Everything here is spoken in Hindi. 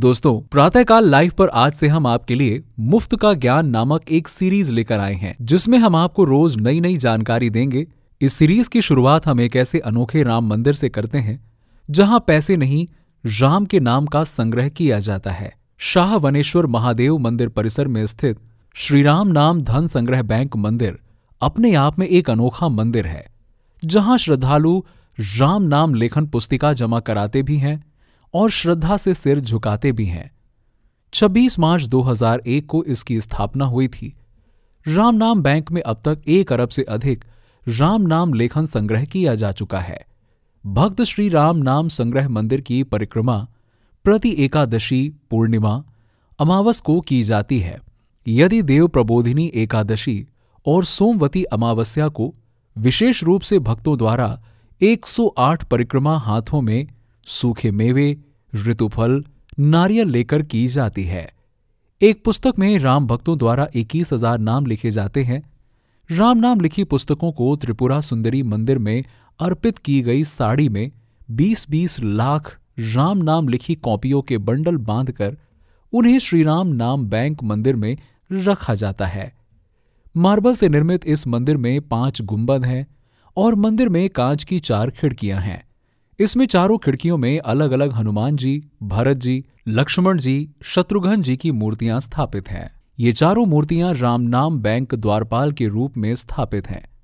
दोस्तों, प्रातःकाल लाइव पर आज से हम आपके लिए मुफ्त का ज्ञान नामक एक सीरीज लेकर आए हैं, जिसमें हम आपको रोज नई नई जानकारी देंगे। इस सीरीज की शुरुआत हम एक ऐसे अनोखे राम मंदिर से करते हैं जहां पैसे नहीं, राम के नाम का संग्रह किया जाता है। शाह वनेश्वर महादेव मंदिर परिसर में स्थित श्रीराम नाम धन संग्रह बैंक मंदिर अपने आप में एक अनोखा मंदिर है, जहां श्रद्धालु राम नाम लेखन पुस्तिका जमा कराते भी हैं और श्रद्धा से सिर झुकाते भी हैं। 26 मार्च 2001 को इसकी स्थापना हुई थी। राम नाम बैंक में अब तक 1 अरब से अधिक राम नाम लेखन संग्रह किया जा चुका है। भक्त श्री राम नाम संग्रह मंदिर की परिक्रमा प्रति एकादशी, पूर्णिमा, अमावस को की जाती है। यदि देव प्रबोधिनी एकादशी और सोमवती अमावस्या को विशेष रूप से भक्तों द्वारा 108 परिक्रमा हाथों में सूखे मेवे, ऋतुफल, नारियल लेकर की जाती है। एक पुस्तक में राम भक्तों द्वारा 21,000 नाम लिखे जाते हैं। राम नाम लिखी पुस्तकों को त्रिपुरा सुंदरी मंदिर में अर्पित की गई साड़ी में 20-20 लाख राम नाम लिखी कॉपियों के बंडल बांधकर उन्हें श्रीराम नाम बैंक मंदिर में रखा जाता है। मार्बल से निर्मित इस मंदिर में 5 गुंबद हैं और मंदिर में कांच की 4 खिड़कियां हैं। इसमें चारों खिड़कियों में अलग अलग हनुमान जी, भरत जी, लक्ष्मण जी, शत्रुघ्न जी की मूर्तियां स्थापित हैं। ये चारों मूर्तियां राम नाम बैंक द्वारपाल के रूप में स्थापित हैं।